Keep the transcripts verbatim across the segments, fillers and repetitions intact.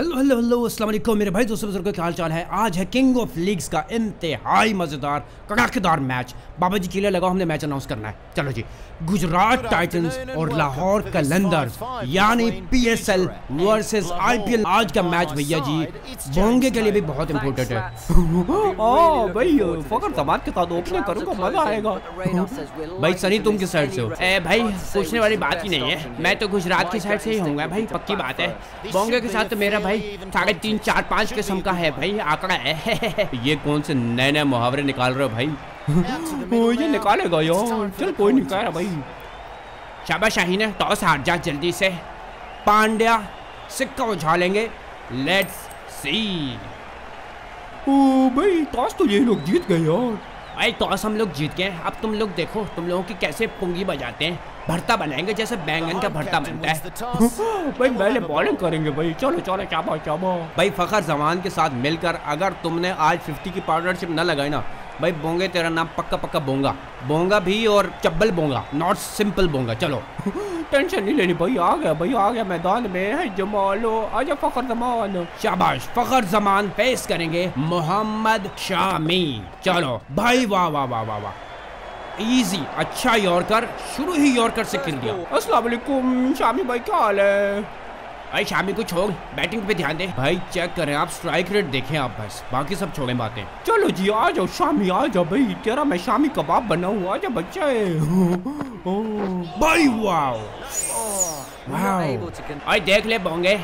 Hello hello hello अस्सलाम वालेकुम मेरे भाई दोस्तों, बुजुर्गों क्या हाल चाल है। आज है किंग ऑफ लीग्स का इंतहाई मज़ेदार कड़ाकेदार मैच। बाबा जी चीले लगाओ, हमने मैच अनाउंस करना है। चलो जी, गुजरात टाइटंस और लाहौर कलंदर्स यानी पीएसएल वर्सेस आईपीएल। आज का मैच भैया जी बोंगे के लिए भी बहुत इम्पोर्टेंट है। ओ भाई, फखर जमान के साथ ओपनिंग करूंगा, मजा आएगा। भाई सनी, तुम किस साइड से हो? ए भाई, पूछने वाली बात ही नहीं है, मैं तो गुजरात की साइड से ही हूँगा भाई, पक्की बात है। बोंगे के साथ मेरा भाई साढ़े तीन चार पाँच के सम का है भाई, आंकड़ा है। ये कौन से नए नए मुहावरे निकाल रहे हो भाई? ओ, ये निकालेगा यार, चल कोई नहीं कह रहा भाई। शाबाश शाहीन, टॉस हार जा जल्दी से। पांड्या सिक्का उछालेंगे, लेट्स सी। ओ भाई, टॉस तो ये लोग जीत गए यार। भाई टॉस हम लोग जीत गए, अब तुम लोग देखो तुम लोगों की कैसे पुंगी बजाते हैं। भरता बनाएंगे जैसे बैंगन का भरता बनता है। भाई पहले बॉलिंग करेंगे भाई, चलो चलो चाबा चाबा। भाई फखर जमान के साथ मिलकर अगर तुमने आज फिफ्टी की पार्टनरशिप ना लगाई ना भाई, बोंगे तेरा नाम पक्का पक्का बोंगा बोंगा भी, और चब्बल बोंगा, नॉट सिंपल बोंगा। चलो टेंशन नहीं लेनी भाई, आ गया भाई आ गया मैदान में है जमालो, आजा फखर जमान। शाबाश, फखर जमान फेस करेंगे मोहम्मद शामी। चलो भाई, वाह वाह वाह वाह वाह, इजी, अच्छा यॉर्कर, शुरू ही यॉर्कर से खेल दिया। अस्सलाम वालेकुम शामी भाई, क्या हाल है? भाई शामी को छोड़, बैटिंग पे ध्यान दे भाई। चेक करें आप, स्ट्राइक रेट देखें आप, बस बाकी सब छोड़ें बातें। चलो जी, आ जाओ शामी आ जाओ भाई, तेरा मैं शामी कबाब बनाऊँ, आ जा बच्चा है। ओ, भाई वाओ वाओ, देख ले बोंगे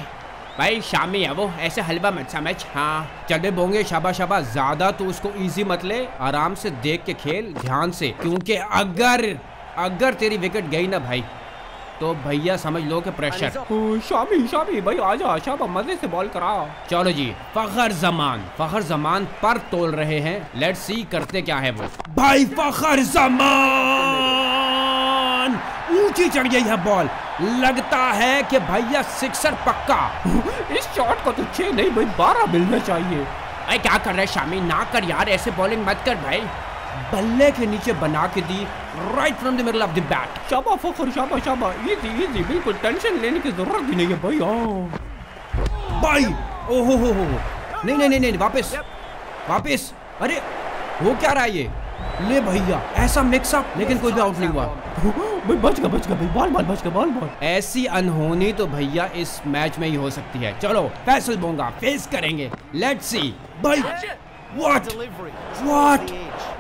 भाई, शामी है वो, ऐसे हलवा मत समझ। हाँ चले बोंगे, शाबा शाबा, ज्यादा तो उसको इजी मत ले, आराम से देख के खेल ध्यान से, क्योंकि अगर अगर तेरी विकेट गई ना भाई तो भैया समझ लो कि प्रेशर। शामी शामी भाई आजा, शाबा मजे से बॉल करा। चलो जी, फखर जमान फखर जमान पर तोल रहे हैं, लेट्स सी करते क्या है वो। भाई फखर जमान ऊंची चढ़ गई है बॉल, लगता है कि भैया सिक्सर पक्का। इस शॉट को तो छह नहीं भाई बारह मिलना चाहिए। भाई क्या कर रहा है शामी, ना कर यार, ऐसे बॉलिंग मत कर भाई। बल्ले के नीचे बना के दी, right from the middle of the bat. शाबा फखर, शाबा शाबा, इजी इजी, बिल्कुल टेंशन लेने की जरूरत भी नहीं है भाई। हाँ भाई, ओहो हो हो, नहीं नहीं नहीं, वापस वापस, अरे वो क्या रहा है ये? ले भैया ऐसा मिक्सअप, लेकिन कोई भी आउट नहीं हुआ भाई, बच गया बच गया भाई, बॉल बॉल बच गया बॉल बॉल। ऐसी अनहोनी तो भैया इस मैच में ही हो सकती है। चलो फैसल बोंगा फेस करेंगे, लेट्स सी भाई। व्हाट व्हाट,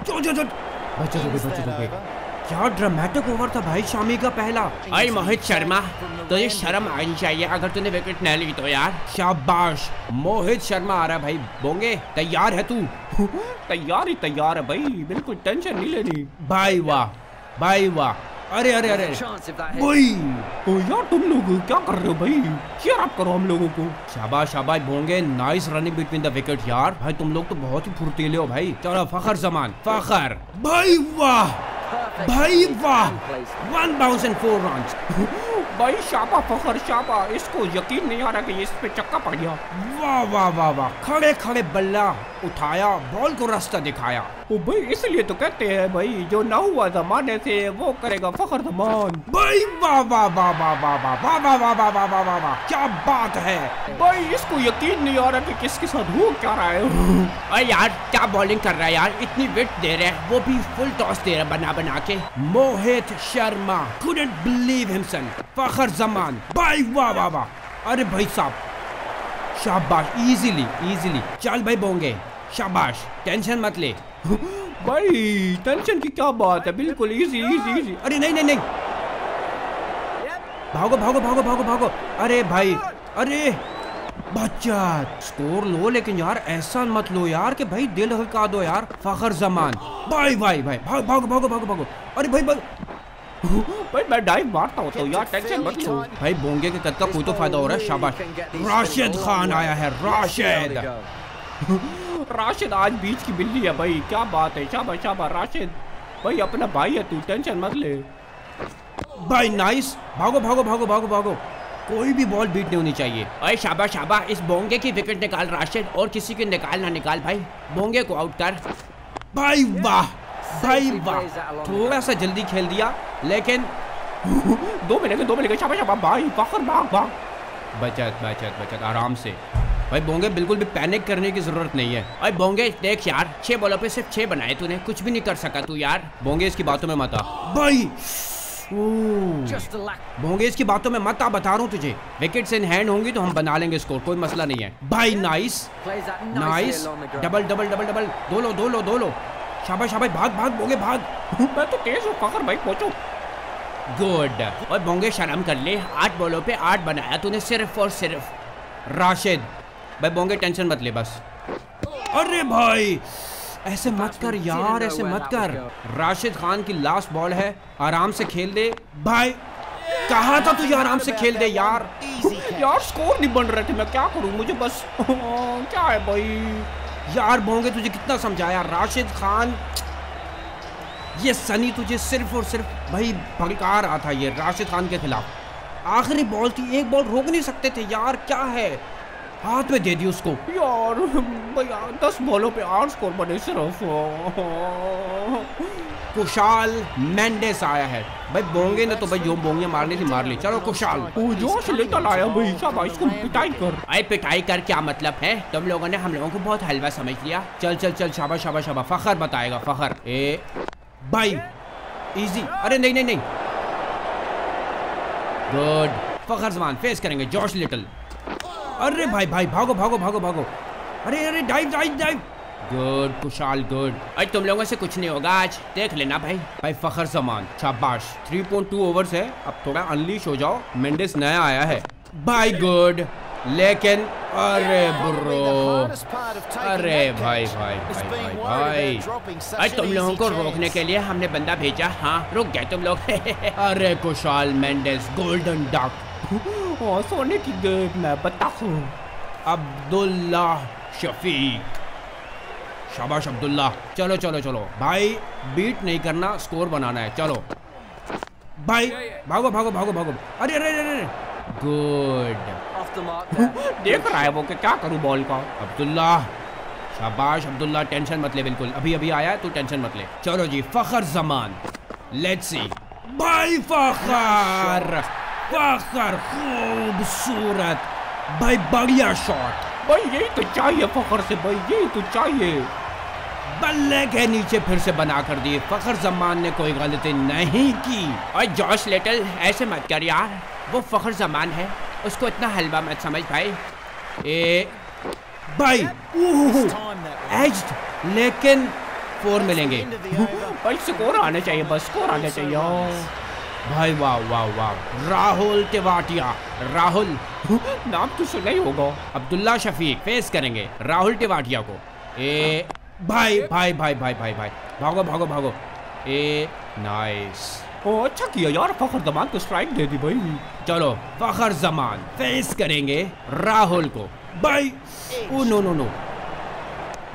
जो जो जो बच्चे तो बच्चे तो गए। क्या ड्रामेटिक ओवर था भाई शामी का पहला। अरे मोहित शर्मा, तुझे शर्म आनी चाहिए अगर तूने विकेट नहीं ली तो यार। शाबाश, मोहित शर्मा आ रहा है भाई। बोंगे तैयार है तू? तैयार ही तैयार है भाई, बिल्कुल टेंशन नहीं लेनी। भाई वाह भाई वाह, अरे अरे अरे भाई, ओ यार तुम लोग क्या कर रहे हो भाई, क्या आप करो हम लोगों को। शाबाश शाबाश बोंगे, nice running between the wicket यार। भाई तुम लोग तो बहुत ही फुर्तीले हो भाई। चलो फखर जमान फखर, भाई वाह भाई वाह, वन थाउज़ेंड फोर रन्स। भाई शाबा फखर शाबा, इसको यकीन नहीं आ रहा कि इस पे चक्का पड़ गया। वाह वाह वाह वाह, खड़े खड़े बल्ला उठाया, बॉल को रास्ता दिखाया। ओ भाई, इसलिए तो कहते हैं भाई जो ना हुआ जमाने से वो करेगा फखर जमान। भाई वाह वाह वाह वाह वाह वाह वाह वाह वाह वाह वाह वाह, क्या बात है भाई, इसको यकीन नहीं आ रहा कि किसके साथ हो क्या रहा है। अरे यार क्या बॉलिंग कर रहा है यार, इतनी विड्थ दे रहे हैं, वो भी फुल टॉस दे रहा है बना बना के। Mohit Sharma couldn't believe himself। फखर जमान भाई वाह वाह वाह, अरे भाई साहब शाबाश, इजीली इजीली। चल भाई बोंगे शाबाश, टेंशन मत ले भाई, टेंशन की क्या बात है, बिल्कुल इजी इजी इजी। अरे नहीं नहीं नहीं, भागो भागो भागो भागो भागो, अरे भाई अरे बच्चा। स्कोर लो लेकिन यार ऐसा मत लो यार कि भाई दिल हल्का दो यार। फखर जमान भाई भाई भाई, भाग भागो भागो भागो भागो, अरे भाई भाग भाई, मैं डाइव मारता होता हूँ यार, टेंशन मत लो भाई। बोंगे के कद का कोई तो फायदा हो रहा है। शाबाश, राशिद खान आया है, राशिद राशिद आज बीच की बिल्ली है भाई, क्या बात है। शाबाश शाबाश राशिद भाई, अपना भाई है तू, टेंशन मत ले भाई। नाइस, भागो भागो भागो भागो भागो, कोई भी बॉल बीट नहीं होनी चाहिए। अरे शाबाश शाबाश, इस बोंगे की विकेट निकाल राशिद, और किसी की निकाल ना निकाल भाई, बोंगे को आउट कर। भाई वाह भाई वाह, थोड़ा सा जल्दी खेल दिया लेकिन दो मिनट के दो मिनट के। शाबाश शाबाश भाई फखर, भाग भाग बचत बचत बचत आराम से भाई बोंगे, बिल्कुल भी पैनिक करने की जरूरत नहीं है। अरे बोंगे देख यार, छह बॉलों पे सिर्फ छह बनाए तूने, कुछ भी नहीं कर सका तू यार। बोंगे इसकी बातों में मत आ भाई, बोंगे इसकी बातों में मत आ, बता रहा हूँ तुझे। विकेट्स इन हैंड होंगी तो हम बना लेंगे स्कोर, कोई मसला नहीं है भाई। Nice nice, double double double double, दो लो दो लो दो लो, शाबाश शाबाश, भाग भाग बोंगे भाग। मैं तो तेज हूँ फखर भाई, पहुँचो। गुड, और बोंगे शर्म कर ले, आठ बॉलों पे आठ बनाया तूने सिर्फ और सिर्फ। राशिद भाई बोंगे टेंशन मत ले बस। अरे भाई ऐसे मत कर यार, ऐसे मत कर। राशिद खान की लास्ट बॉल है, आराम से खेल दे भाई। कहा था तुझे आराम से खेल दे यार। यार स्कोर नहीं बन रहे थे, मैं क्या करूं, मुझे बस क्या है भाई। यार बोंगे तुझे कितना समझाया राशिद खान, ये सनी तुझे सिर्फ और सिर्फ भाई भड़का रहा था ये राशिद खान के खिलाफ। आखिरी बॉल थी, एक बॉल रोक नहीं सकते थे यार, क्या है, हाथ में दे दी उसको यार। यार दस बॉलों पे आठ स्कोर बने सिर्फ। कुशाल मेंडिस आया है भाई, बोंगे ने तो भाई जो बोंगे मारने थी मार ली। चलो कुशाल, जॉर्ज लिटल आया भाई, शाबाश, इसको पिटाई कर। अरे पिटाई कर क्या मतलब है, तुम लोगों ने हम लोगों को बहुत हलवा समझ लिया। चल चल चल, शाबाश शाबाश शाबाश, फखर बताएगा फखर। ए भाई इजी, अरे नहीं नहीं नहीं, गुड। फखर जमान फेस करेंगे जॉर्ज लिटल। अरे भाई भाई भागो भागो भागो भागो, अरे अरे dive dive dive, good Kushal good. अरे तुम लोगों से कुछ नहीं होगा आज, देख लेना भाई। भाई फखर जमान शाबाश, थ्री पॉइंट टू ओवर्स है, अब थोड़ा अनलीश हो जाओ। मेंडिस नया आया है भाई, गुड, लेकिन अरे ब्रो, अरे भाई भाई भाई भाई भाई, अरे तुम लोगों को रोकने के लिए हमने बंदा भेजा, हाँ रुक गए तुम लोग। अरे कुशाल मेंडिस गोल्डन डक, ओ सोने की गेट में बताऊँ। अब्दुल्ला शफीक, शाबाश अब्दुल्ला, चलो चलो चलो भाई, बीट नहीं करना, स्कोर बनाना है। चलो भाई भागो भागो भागो भागो, अरे अरे अरे गुड। देख रहा है वो कि क्या करूँ बॉल का। अब्दुल्ला शाबाश अब्दुल्ला, टेंशन मत ले बिल्कुल, अभी अभी आया है तू, टेंशन मत ले। चलो जी फखर जमान, लेट्स सी भाई। फखर फखर खूबसूरत भाई, बढ़िया शॉट भाई, यही तो चाहिए फखर से भाई, यही तो चाहिए। बल्ले के नीचे फिर से बना कर दिए, फखर जमान ने कोई गलती नहीं की। और जॉर्ज लिटल ऐसे मत कर यार, वो फखर जमान है, उसको इतना हलवा मत समझ भाई। ए भाई एज्ड, लेकिन फोर मिलेंगे भाई, स्कोर आने चाहिए बस, स्कोर आने चाहिए भाई। वाह वाह वाह, राहुल तेवाटिया, राहुल नाम तो सुना ही होगा। अब्दुल्ला शफीक फेस करेंगे राहुल तेवाटिया को। ए भाई भाई भाई भाई भाई भाई, भागो भागो भागो। ए नाइस, ओ अच्छा किया यार फखर जमान को, स्ट्राइक दे दी भाई। चलो फखर जमान फेस करेंगे राहुल को भाई। Oh no no no,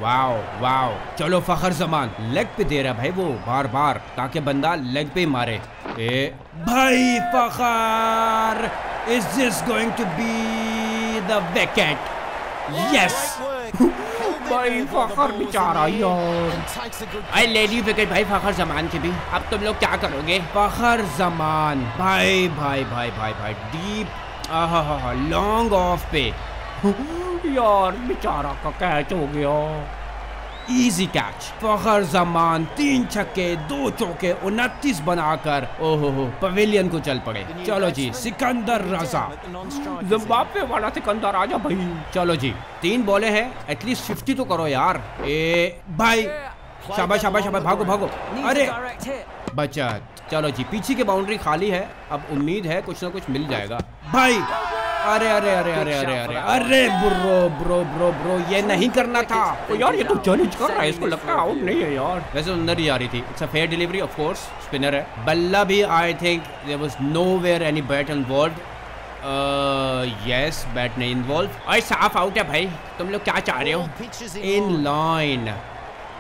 wow wow. चलो फखर जमान लेग पे दे रहा है भाई वो बार बार, ताकि बंदा लेग पे मारे। ए भाई Fakhar, is this going to be the wicket? Yes भाई फखर बेचारा यार, ले ली विकेट भाई फखर जमान की भी। अब तुम लोग क्या करोगे फखर जमान भाई भाई भाई भाई भाई, डीप आहा लॉन्ग ऑफ पे यार, बेचारा का कैच हो गया, इजी कैच। फखर जमान तीन छक्के दो चौके उनतीस बनाकर ओहो पवेलियन को चल पड़े। चलो जी सिकंदर राजा, जिम्बाब्वे वाला सिकंदर राजा भाई। चलो जी तीन बॉले हैं, एटलीस्ट फिफ्टी तो करो यार। ए भाई शाबाश शाबाश शाबाश, भागो भागो, अरे बचत। चलो जी पीछे की बाउंड्री खाली है, अब उम्मीद है कुछ ना कुछ मिल जाएगा भाई। अरे अरे अरे अरे अरे अरे अरे ब्रो ब्रो ब्रो ब्रो, ये नहीं करना था यार, ये तो चैलेंज कर रहा है, इसको लगता है आउट नहीं है यार, वैसे अंदर ही आ रही थी। It's a fair delivery of course, spinner है। बल्ला भी I think there was nowhere any bat involved, yes bat नहीं इन्वॉल्व। आई साफ आउट है भाई, तुम लोग क्या चाह रहे हो। इन लाइन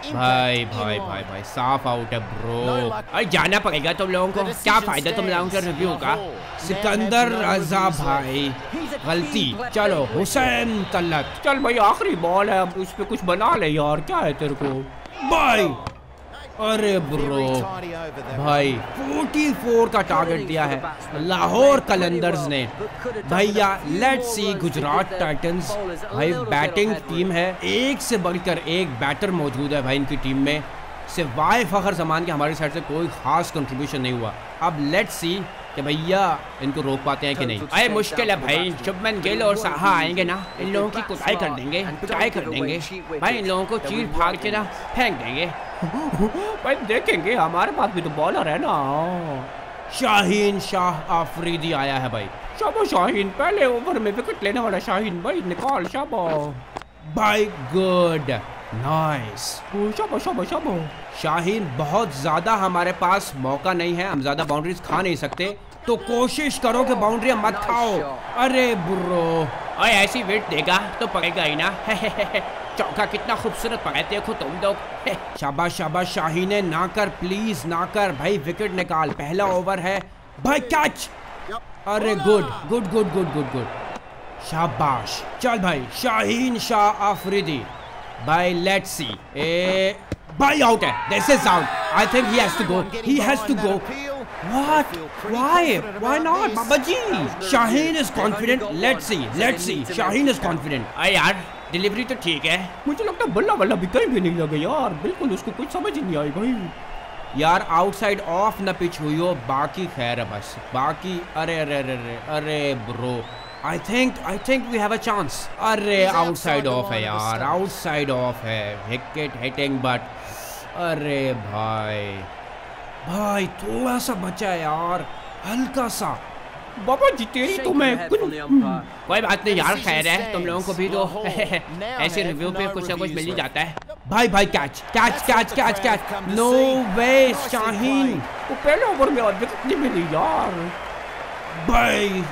भाई भाई भाई भाई, साफ आउट है ब्रो। अरे जाना पड़ेगा तुम लोगों को, क्या फायदा तुम लोगों के रिव्यू का। सिकंदर रजा भाई गलती। चलो हुसैन तलत, चल भाई आखिरी बॉल है, उस पे कुछ बना ले यार, क्या है तेरे को भाई। अरे ब्रो भाई चौवालीस का टारगेट दिया है लाहौर कलंदर्स ने भैया। लेट्स सी गुजरात टाइटंस भाई बैटिंग टीम है, एक से बढ़कर एक बैटर मौजूद है भाई इनकी टीम में। सिवाय फखर जमान के हमारी साइड से कोई खास कंट्रीब्यूशन नहीं हुआ। अब लेट्स सी कि भैया इनको रोक पाते हैं कि नहीं। अरे मुश्किल है भाई, शुभमन गिल और साहा आएंगे ना, इन लोगों की कुटाई कर देंगे कुटाई कर देंगे भाई, इन लोगों को चीर फाड़ के ना फेंक देंगे भाई। देखेंगे हमारे पास भी तो बॉलर है ना। शाहीन शाह आफरीदी आया है भाई। शाबो शाहीन, पहले ओवर में विकेट लेने वाला शाहीन भाई, निकाल शाबो भाई, गुड नाइस शाबो शाबो शाबो शाहीन। बहुत ज़्यादा हमारे पास मौका नहीं है, हम ज़्यादा बाउंड्रीज खा नहीं सकते, तो कोशिश करो कि बाउंड्री मत खाओ। अरे बुर्रो, अरे ऐसी वेट देगा तो पड़ेगा ही ना। चौका कितना खूबसूरत पकड़ते हो तुम लोग। शाबाश शाबाश शाहीने, ना कर प्लीज ना कर भाई, विकेट निकाल। पहला ओवर है भाई, कैच। अरे good good good good good good, शाबाश चल भाई शाहीन शाह आफरीदी भाई। लेट्स सी ए भाई आउट है, this is out. I think he has to go, he has to go. What? Why? Why not? बाबा जी, Shaheen is confident. Let's see, let's see. Shaheen is confident. अरे यार डिलीवरी तो ठीक है, मुझे लगता है बल्ला बल्ला भी कहीं भी नहीं लगा यार, बिल्कुल उसको कुछ समझ ही नहीं आई भाई यार। आउटसाइड ऑफ न पिच हुई हो, बाकी खैर है बस बाकी। अरे अरे अरे अरे अरे bro, I think I think we have a chance. अरे आउटसाइड ऑफ है यार, आउटसाइड ऑफ है, विकेट हिटिंग बट। अरे भाई भाई थोड़ा सा बचा यार, हल्का सा। बाबा जी तेरी तो मैं कोई बात नहीं यार, खैर है तुम लोगों को भी तो ऐसे रिव्यू पे कुछ ना कुछ मिल ही जाता है भाई। भाई catch catch catch catch catch, no way Shaheen, वो पहले ओवर में और विकेट नहीं मिली यार भाई।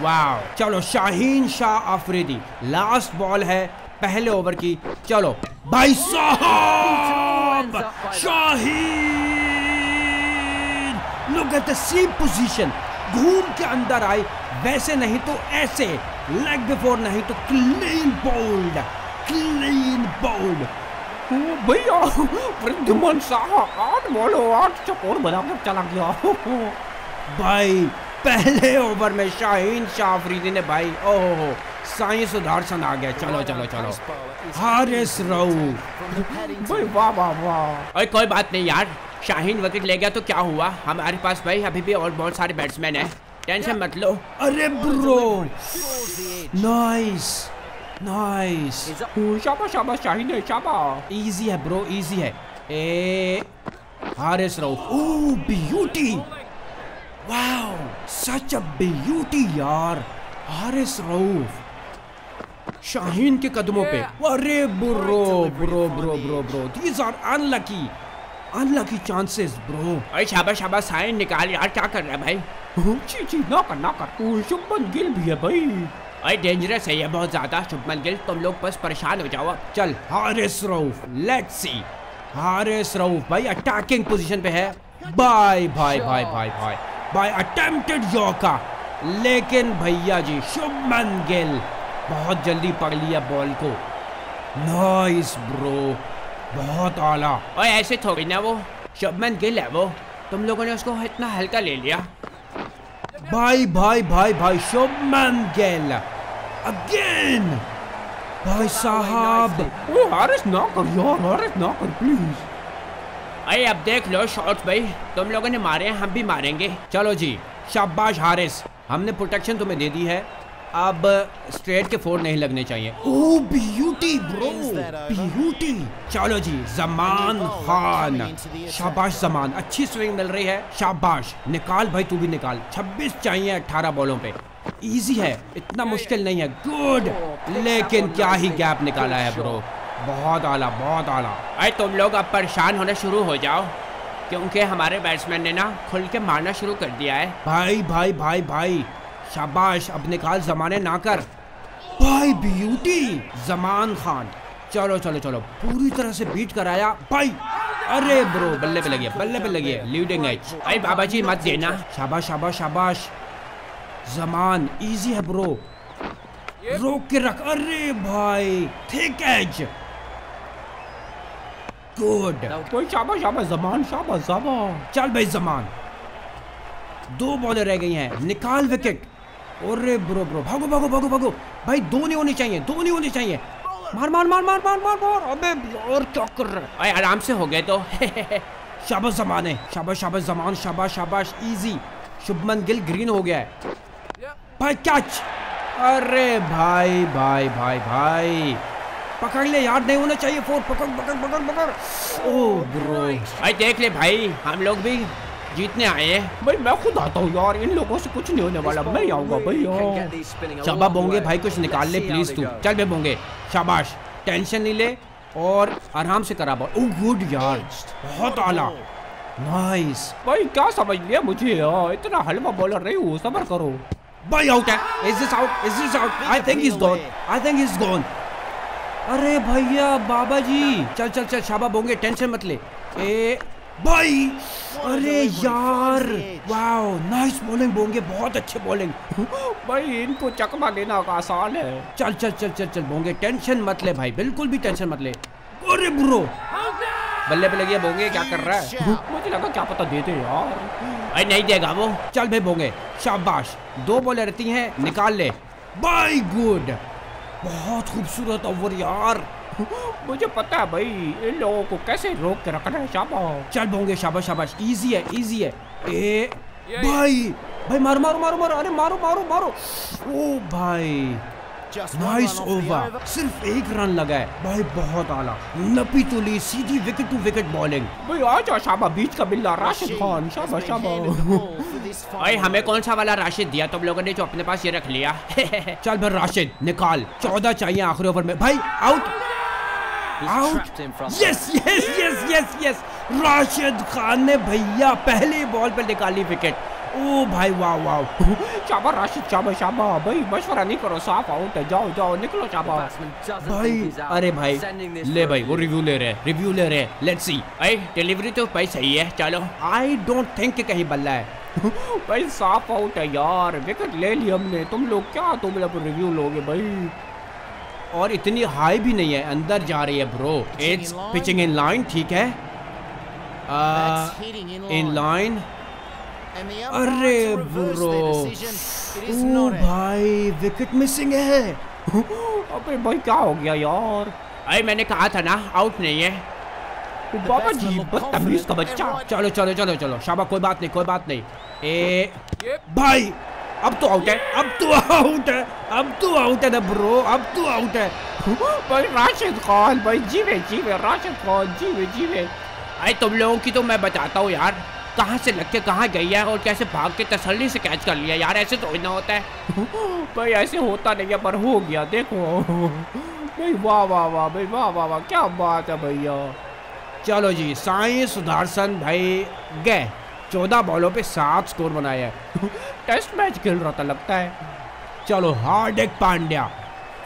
वाव, चलो शाहीन शाह आफरीदी, लास्ट बॉल है पहले ओवर की। चलो भाई साहब, Shaheen look at the same position, घूम के अंदर आई, वैसे नहीं तो ऐसे लेग बिफोर, नहीं तो क्लीन बोल्ड क्लीन बोल्ड भैया। वृद्धिमान साहा आठ बॉलो आठ चकोर बनाकर चला गया भाई पहले ओवर में। शाहीन शाह आफरीदी ने भाई, ओह साई सुदर्शन आ गया। चलो चलो चलो, हारिस रऊफ भाई, वाह वाह वाह। अरे कोई बात नहीं यार, शाहीन विकेट ले गया तो क्या हुआ, हमारे पास भाई अभी भी और बहुत सारे बैट्समैन हैं, टेंशन मत लो। अरे ब्रो नाइस नाइस, शाबाश शाबाश शाहीन है, शाबाश इजी है ब्रो इजी है। ए Haris Rauf, oh beauty, wow such a beauty यार हारिस रऊफ शाहीन के कदमों पे। अरे bro bro bro bro bro, these are unlucky unlucky chances bro. अरे शाबाश शाबाश शाहीन, निकाल यार, क्या कर रहा है भाई। जी जी ना कर ना कर, शुभमन गिल भी है भाई। अरे डेंजरस है ये बहुत ज्यादा शुभमन गिल, तुम लोग बस परेशान हो जाओ। चल हारिस रऊफ, लेट्स सी हारिस रऊफ भाई अटैकिंग पोजीशन पे है। Bye bye bye bye bye bye, attempted yorker, लेकिन भैया जी शुभमन गिल बहुत जल्दी पकड़ लिया बॉल को। नाइस ब्रो, बहुत आला। और ऐसे थोड़ी ना, वो शुभमन गिल है वो, तुम लोगों ने उसको इतना हल्का ले लिया। भाई भाई भाई भाई शुभमन गिल अगेन भाई साहब, ओ हारिस ना कर यार, हारिस ना कर प्लीज। अरे अब देख लो शॉट्स भाई, तुम लोगों ने मारे हैं हम भी मारेंगे। चलो जी शाबाश हारिस, हमने प्रोटेक्शन तुम्हें दे दी है, अब स्ट्रेट के फोर नहीं लगने चाहिए। Oh beauty bro beauty. चलो जी जमान खान, शाबाश जमान, अच्छी स्विंग मिल रही है, शाबाश निकाल भाई तू भी निकाल। छब्बीस चाहिए अठारह बॉलों पे, इजी है इतना मुश्किल नहीं है। गुड, लेकिन क्या ही गैप निकाला है ब्रो, बहुत आला बहुत आला। अरे तुम लोग अब परेशान होना शुरू हो जाओ, क्योंकि हमारे बैट्समैन ने ना खुल के मारना शुरू कर दिया है। भाई भाई भाई भाई शाबाश, अब निकाल जमाने, ना कर भाई ब्यूटी जमान खान। चलो चलो चलो, पूरी तरह से बीट कराया भाई। अरे ब्रो बल्ले पे लगी है, बल्ले पे लगी है, लीडिंग एज। अरे बाबा जी मत देना, शाबाश शाबाश शाबाश जमान, इजी है ब्रो, रोक के रख। अरे भाई थिक एज, गुड, कोई शाबाश शाबाश जमान, शाबाश शाबाश, चल भाई जमान। दो बॉलें रह गई हैं, निकाल विकेट। अरे ब्रो ब्रो भागो भागो भागो भागो भाई, दो नहीं होने चाहिए, दो नहीं होने चाहिए। मार मार मार मार मार मार मार, अबे और चौकर, अरे आराम से हो गए तो। शाबाश जमान है, शाबाश शाबाश जमान, शाबाश शाबाश, इजी। शुभमन गिल ग्रीन हो गया है भाई, कैच। अरे भाई भाई भाई भाई पकड़ ले यार, नहीं होना चाहिए फोर, पकड़ पकड़ पकड़ पकड़। ओ ब्रो भाई देख ले भाई, हम लोग भी जीतने आए हैं भाई। मैं खुद आता हूँ यार, इन लोगों से कुछ नहीं होने वाला, मैं आऊँगा भाई। शाबाश बोंगे भाई, कुछ निकाल ले प्लीज तू, चल बे बोंगे, शाबाश, टेंशन नहीं ले और आराम से करा बॉल। ओह गुड यार, बहुत आला, नाइस भाई। क्या समझ लिया मुझे यार, इतना हल्का बॉलर नहीं हूँ, सबर करो भाई। आउट है, is this out, is this out, I think is gone, I think is gone. अरे भैया बाबा जी, चल चल चल, शाबा बोंगे, टेंशन मत ले। ए भाई, अरे यार वाओ, नाइस बॉलिंग बोंगे, बहुत अच्छे बॉलिंग। भाई इनको चकमा देना आसान है। चल चल चल चल चल बोंगे, टेंशन मत ले भाई, बिल्कुल भी टेंशन मत ले। अरे ब्रो बल्ले पे लगी है, बोंगे क्या कर रहा है? मुझे लगा क्या पता देते यार, अरे नहीं देगा वो। चल भाई बोंगे, शाबाश, दो बॉलें रहती हैं, निकाल ले भाई, गुड। बहुत खूबसूरत ओवर यार, मुझे पता है भाई इन लोगों को कैसे रोक के रखना है। शाबाश, चल बोंगे, शाबाश शाबाश, इजी है इजी है। ए भाई भाई मारो मारो मारो मारो, अरे मारो मारो मारो। ओ भाई नाइस ओवर, सिर्फ एक रन लगा है भाई, बहुत आला, नपी तुली, सीधी विकेट टू विकेट बॉलिंग भाई। आजा शाबा, बीच का बिल्ला राशिद खान, शाबा शाबा। भाई हमें कौन सा वाला राशिद दिया तुम लोगों ने, जो अपने पास ये रख लिया? चल भाई राशिद निकाल, चौदह चाहिए आखिरी ओवर में भाई। Out out, yes yes yes yes yes, Rashid Khan ने भैया पहले बॉल पर निकाली विकेट। ओ भाई वाह वाह, शाबा राशिद, शाबा शाबा भाई, मशवरा नहीं करो, साफ आउट है, जाओ जाओ निकलो शाबा भाई। अरे भाई ले भाई, वो रिव्यू ले रहे रिव्यू ले रहे लेट्स सी। भाई डिलीवरी तो भाई सही है, चलो। आई डोंट थिंक कहीं बल्ला है भाई, साफ आउट है यार, विकेट ले ली हमने। तुम लोग क्या तुम लोग रिव्यू लोगे भाई, और इतनी हाई भी नहीं है, अंदर जा रही है bro. It's pitching in line, ठीक है इन लाइन। अरे ब्रो ओ भाई विकेट मिसिंग है। अबे भाई क्या हो गया यार, अरे मैंने कहा था ना आउट नहीं है। ओ बाबा जी बदतमीज का बच्चा, चलो चलो चलो चलो शाबा, कोई बात नहीं कोई बात नहीं। ए भाई अब तो आउट है, अब तो आउट है, अब तो आउट है ना ब्रो, अब तो आउट है भाई। राशिद खान भाई जीवे जीवे, राशिद खान जीवे जीवे। अरे तुम लोगों की तो मैं बताता हूँ यार, कहाँ से लग के कहाँ गई है और कैसे भाग के तसल्ली से कैच कर लिया यार, ऐसे तो ना होता है भाई, ऐसे होता नहीं है पर हो गया देखो भाई। वाह वाह वाह भाई, वाह वाह वाह, क्या बात है भैया। चलो जी, साई सुदर्शन भाई गए, चौदह बॉलों पे सात स्कोर बनाया है। टेस्ट मैच खेल रहा था लगता है। चलो हार्दिक पांड्या,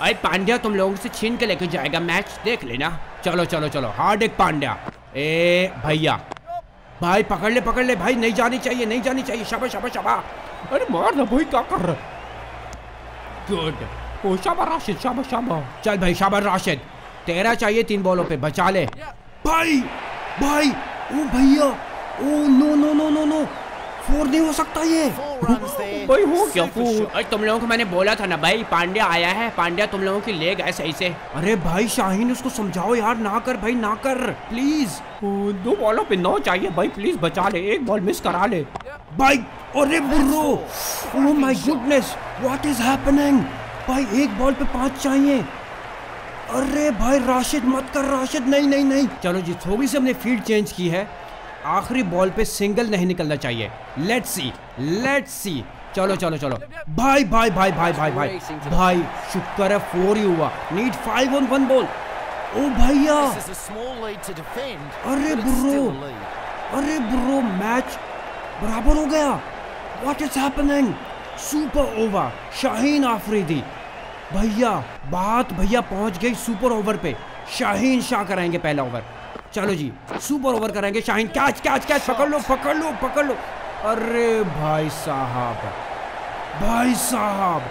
अरे पांड्या तुम लोगों से छीन के लेके जाएगा मैच, देख लेना। चलो चलो चलो हार्दिक पांड्या, ए भैया भाई पकड़ ले पकड़ ले भाई, नहीं जानी चाहिए नहीं जानी चाहिए, शाबाश शाबाश शाबाश। अरे मार ना भाई, क्या कर रहा है? गुड, ओ शाबाश राशिद, शाबाश शाबाश, चल भाई शाबाश राशिद, तेरह चाहिए तीन बॉलों पे, बचा ले भाई भाई। ओ भैया, oh no no no no no, four नहीं हो सकता ये भाई, हो क्या फोर? अरे तुम लोगों को मैंने बोला था ना भाई, पांड्या आया है, पांड्या तुम लोगों की ले गए सही से। अरे भाई शाहीन उसको समझाओ यार, ना कर भाई ना कर प्लीज, दो बॉलों पे नौ चाहिए भाई, प्लीज बचा ले, एक बॉल मिस करा ले भाई। अरे bro oh my goodness, what is happening भाई, एक बॉल पे पांच चाहिए। अरे भाई राशिद मत कर, राशिद नहीं नहीं नहीं। चलो जी, थोड़ी सी हमने फील्ड चेंज की है, आखिरी बॉल पे सिंगल नहीं निकलना चाहिए। लेट्स सी लेट्स सी, चलो चलो चलो भाई भाई भाई भाई भाई भाई भाई, शुक्र है फोर ही हुआ, need five on one ball. ओ भैया, अरे ब्रो अरे ब्रो मैच बराबर हो गया, what is happening. Super over Shaheen Afridi भैया, बात भैया पहुंच गई सुपर ओवर पे, शाहीन शाह कराएंगे पहला ओवर। चलो जी सुपर ओवर कराएंगे शाहीन, कैच कैच कैच, पकड़ लो पकड़ लो पकड़ लो। अरे भाई साहब भाई साहब,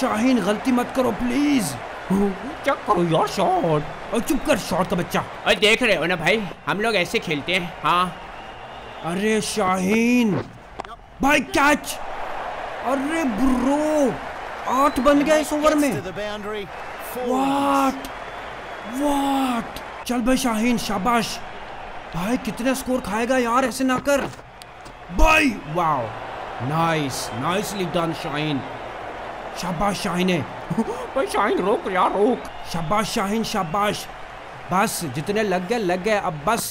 शाहीन गलती मत करो प्लीज। क्या करो यार शॉट, और चुप कर शॉट का बच्चा। अरे देख रहे हो ना भाई, हम लोग ऐसे खेलते हैं। हाँ अरे शाहीन भाई कैच। अरे ब्रो आठ बन गया इस ओवर में। What what. चल भाई शाहीन शाबाश भाई, कितने स्कोर खाएगा यार, ऐसे ना कर भाई। Wow nice, nicely done Shaheen, शाबाश शाहीन है। भाई शाहीन रोक यार रोक, शाबाश शाहीन शाबाश। बस जितने लग गए लग गए अब बस।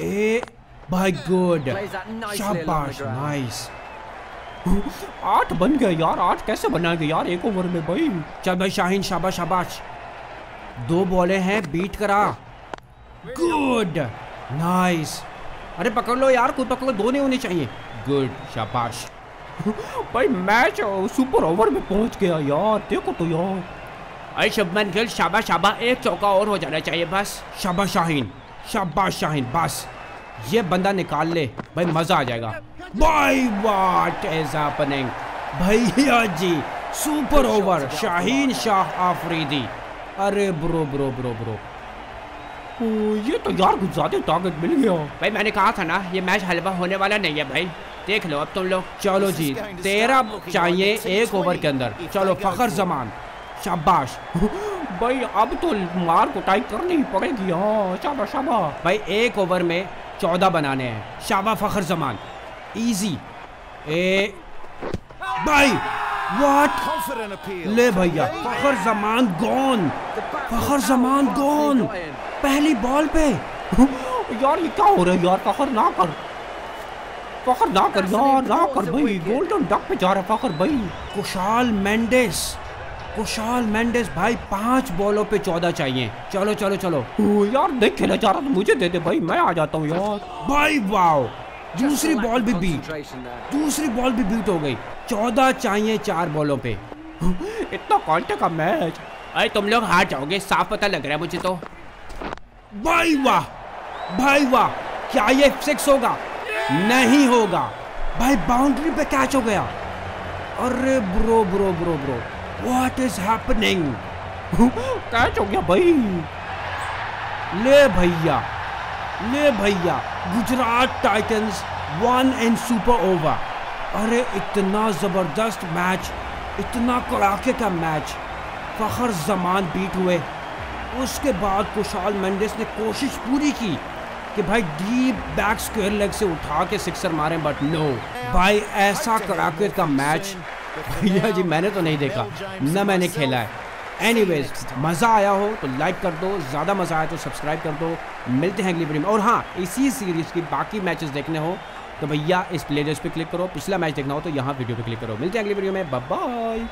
ए भाई गुड शाबाश नाइस। आठ बन गए यार, आठ कैसे बनाएंगे यार एक ओवर में भाई। चल भाई शाहीन शाबाश शाबाश, दो बॉले हैं बीट करा, गुड नाइस। अरे पकड़ लो यार, कोई पकड़ लो, दो नहीं होने चाहिए, गुड शाबाश। भाई मैच सुपर ओवर में पहुंच गया यार, देखो तो यार। अरे शुभमन गिल शाबाश शाबाश, एक चौका और हो जाना चाहिए बस। शाबाश शाहीन शाबाश शाहीन, बस ये बंदा निकाल ले भाई, मजा आ जाएगा भाई। व्हाट इज हैपनिंग भैया जी, सुपर ओवर शाहीन शाह आफरीदी। अरे ब्रो ब्रो ब्रो ब्रो, ओ ये तो यार गुजराती टारगेट मिल गया भाई। मैंने कहा था ना ये मैच हलवा होने वाला नहीं है भाई, देख लो अब तुम लोग। चलो जी तेरह चाहिए एक ओवर के अंदर। चलो फखर जमान शाबाश भाई, अब तो मार कुटाई करनी पड़ेगी। हाँ शाबाश शाबाश भाई, एक ओवर में चौदह बनाने हैं। शाबाश फखर जमान इजी। ए भाई व्हाट, ले भैया फखर जमान गॉन, फखर जमान गॉन पहली बॉल पे। यार ये क्या हो रहा है यार, फखर ना कर, फखर ना कर यार, ना कर भाई, गोल्डन डक पे जा रहा है फखर भाई। कुशाल मेंडिस, कुशाल मेंडिस भाई पांच बॉलों पे चौदह चाहिए। चलो चलो चलो यार, नहीं खेला जा रहा तो मुझे दे दे भाई, मैं आ जाता हूँ यार भाई। वाओ दूसरी बॉल भी बीट, दूसरी बॉल भी बीट हो गई। चौदह चाहिए चार बॉलों पे। इतना कांटे का मैच। अरे तुम लोग हार जाओगे, साफ पता लग रहा है मुझे तो भाई। वाह भाई वाह, क्या ये सिक्स होगा? नहीं होगा भाई, बाउंड्री पे कैच हो गया। अरे bro bro bro bro what is happening, catch हो गया भाई। ले भैया ले भैया, Gujarat Titans won in super over. अरे इतना ज़बरदस्त मैच, इतना कड़ाके का मैच। फखर जमान बीट हुए, उसके बाद कुशाल मेंडिस ने कोशिश पूरी की कि भाई डीप बैक स्क्वायर लेग से उठा के सिक्सर मारें, बट नो भाई। ऐसा कड़ाके का मैच भैया जी मैंने तो नहीं देखा ना, मैंने खेला है। एनीवेज मज़ा आया हो तो लाइक कर दो, ज़्यादा मज़ा आया तो सब्सक्राइब कर दो। मिलते हैं अगली वीडियो में। और हाँ, इसी सीरीज़ की बाकी मैचेस देखने हो तो भैया इस प्लेलिस्ट पे क्लिक करो, पिछला मैच देखना हो तो यहाँ वीडियो पे क्लिक करो। मिलते हैं अगली वीडियो में, बाय बाय।